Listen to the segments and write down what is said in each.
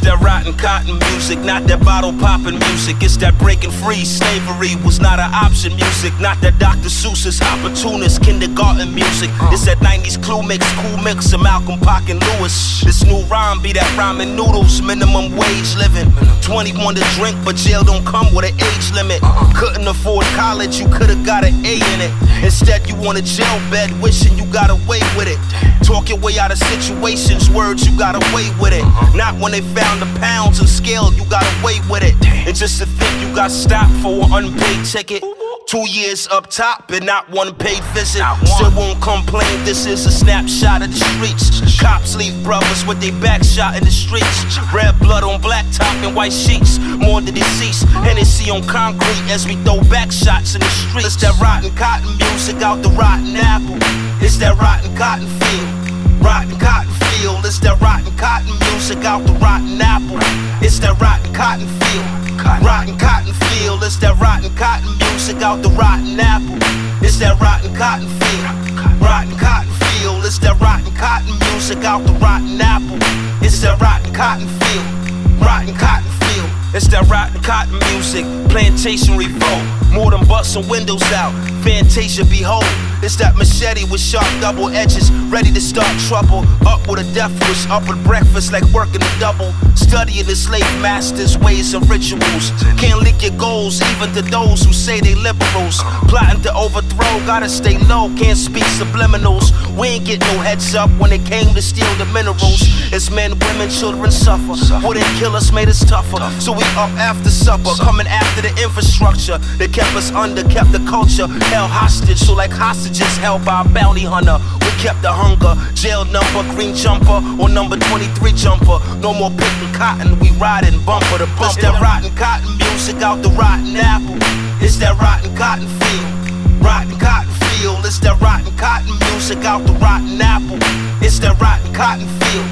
It's that rotten cotton music, not that bottle popping music. It's that breaking free, slavery was not an option music. Not that Dr. Seuss's opportunist kindergarten music. It's that 90s clue mix, cool mix of Malcolm Pac and Lewis. This new rhyme be that rhyming noodles, minimum wage living. 21 to drink, but jail don't come with an age limit. Couldn't afford college, you could've got an A in it. Instead you on a jail bed, wishing you got away with it. Talk your way out of situations, words you got away with it. Not when they found the pounds and scale, you got away with it. And just to think you got stopped for an unpaid ticket. 2 years up top and not one paid visit. Still won't complain, this is a snapshot of the streets. Cops leave brothers with they back shot in the streets. Red blood on black top and white sheets. More than deceased, Hennessy on concrete as we throw back shots in the streets. It's that rotten cotton music out the rotten apple. It's that rotten cotton field, rotten cotton field. It's that rotten cotton music out the rotten apple. It's that rotten cotton field, rotten cotton field. It's that rotten cotton music out the rotten apple. It's that rotten cotton field, rotten cotton field. It's that rotten cotton music out the rotten apple. It's that rotten cotton field, rotten cotton field. It's that rotten cotton music, plantation revolt. More than busting windows out, Fantasia behold. It's that machete with sharp double edges, ready to start trouble. Up with a death wish, up with breakfast like working a double. Studying the slave master's ways and rituals. Can't leak your goals, even to those who say they liberals. Plotting to overthrow, gotta stay low, can't speak subliminals. We ain't get no heads up when it came to steal the minerals. It's men, women, children suffer. Wouldn't kill us, made us tougher. So we up after supper, coming after the infrastructure. They kept us under, kept the culture held hostage, so like hostage just held by a bounty hunter. We kept the hunger, jail number, green jumper, or number 23 jumper. No more picking cotton, we riding bumper to bumper. It's that rotten cotton music out the rotten apple. It's that rotten cotton field, rotten cotton field. It's that rotten cotton music out the rotten apple. It's that rotten cotton field,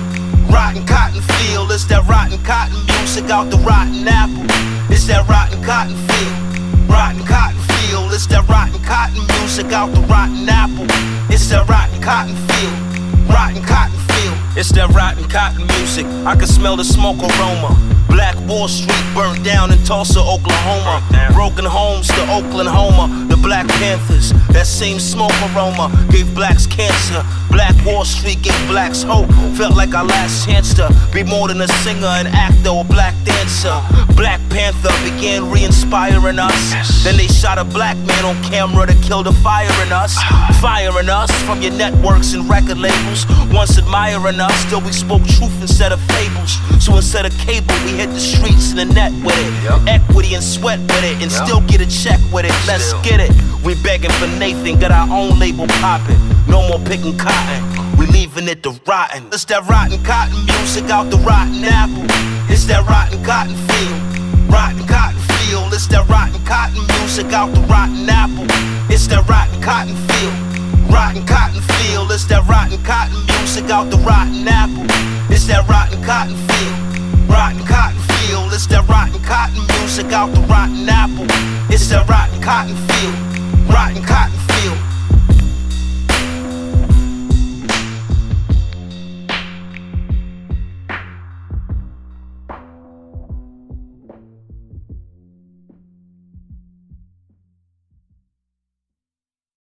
rotten cotton field. It's that rotten cotton music out the rotten apple. It's that rotten cotton field, rotten cotton field. It's that rotten cotton music out the rotten apple. It's that rotten cotton field, rotten cotton field. It's that rotten cotton music, I can smell the smoke aroma. Black Wall Street burnt down in Tulsa, Oklahoma. Broken homes to Oklahoma, the Black Panthers. That same smoke aroma gave blacks cancer. Black Wall Street gave blacks hope. Felt like our last chance to be more than a singer, an actor, or black dancer. Black Panther began re-inspiring us. Then they shot a black man on camera to kill the fire in us. Firing us from your networks and record labels. Once admiring us, still we spoke truth instead of fables. So instead of cable, we hit the streets and the net with it. Equity and sweat with it, and still get a check with it. Let's get it. We begging for Nathan, got our own label poppin'. No more picking cotton, we leaving it to rotten. It's that rotten cotton music out the rotten apple. It's that rotten cotton field, rotten cotton field. It's that rotten cotton music out the rotten apple. It's that rotten cotton field, rotten cotton field. It's that rotten cotton music out the rotten apple. It's that rotten cotton field, rotten cotton field. It's that rotten cotton music out the rotten apple. It's that rotten cotton field, rotten cotton field.